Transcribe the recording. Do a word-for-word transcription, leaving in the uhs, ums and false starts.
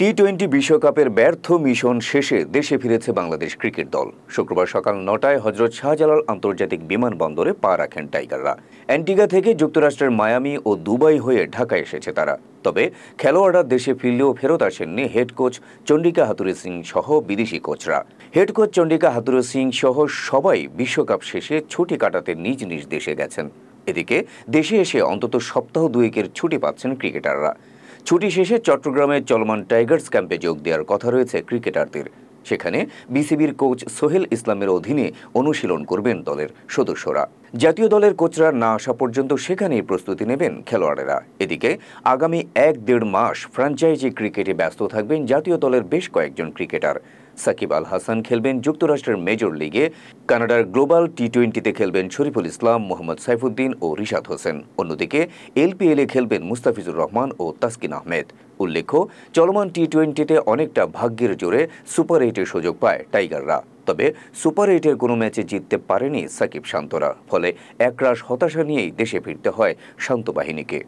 T twenty বিশ্বকাপের ব্যর্থ mission শেষে দেশে ফিরেছে বাংলাদেশ ক্রিকেট দল। শুক্রবার সকাল নটায় হজরত শাহজালাল আন্তর্জাতিক বিমানবন্দরে পা রাখেন টাইগাররা। অ্যান্টিগা থেকে যুক্তরাষ্ট্রের মায়ামি ও দুবাই হয়ে ঢাকায় এসেছে তারা। তবে খেলোয়াড়রা দেশে ফিরলেও ফেরত আসেননি head coach Chandika Hathurusingha সহ বিদেশি কোচরা। Head coach Chandika Hathurusingha সহ সবাই বিশ্বকাপ শেষে ছুটি কাটাতে নিজ নিজ দেশে গেছেন। এদিকে দেশে এসে অন্তত সপ্তাহ দুয়েকের ছুটি পাচ্ছেন ক্রিকেটাররা। ছুটি শেষে চট্টগ্রামে চলমান টাইগার্স ক্যাম্পে যোগ দেওয়ার কথা রয়েছে ক্রিকেটারদের। সেখানে বিসিবির কোচ সোহেল ইসলামের অধীনে অনুশীলন করবেন দলের সদস্যরা। জাতীয় দলের কোচরা না আসা পর্যন্ত সেখানেই প্রস্তুতি নেবেন খেলোয়াড়েরা। এদিকে আগামী এক দেড় মাস ফ্র্যাঞ্চাইজি ক্রিকেটে ব্যস্ত থাকবেন জাতীয় দলের বেশ কয়েকজন ক্রিকেটার। সাকিব আল হাসান খেলবেন যুক্তরাষ্ট্রের মেজর লিগে, কানাডার গ্লোবাল টি টোয়েন্টিতে খেলবেন শরিফুল ইসলাম, মোহাম্মদ সাইফুদ্দিন ও রিশাদ হোসেন। অন্যদিকে এলপিএলে খেলবেন মুস্তাফিজুর রহমান ও তাস্কিন আহমেদ। উল্লেখ্য, চলমান টি টোয়েন্টিতে অনেকটা ভাগ্যের জোরে সুপার এইটের সুযোগ পায় টাইগাররা। তবে সুপার এইটের কোনো ম্যাচে জিততে পারেনি সাকিব শান্তরা। ফলে একরাশ হতাশা নিয়েই দেশে ফিরতে হয় শান্ত বাহিনীকে।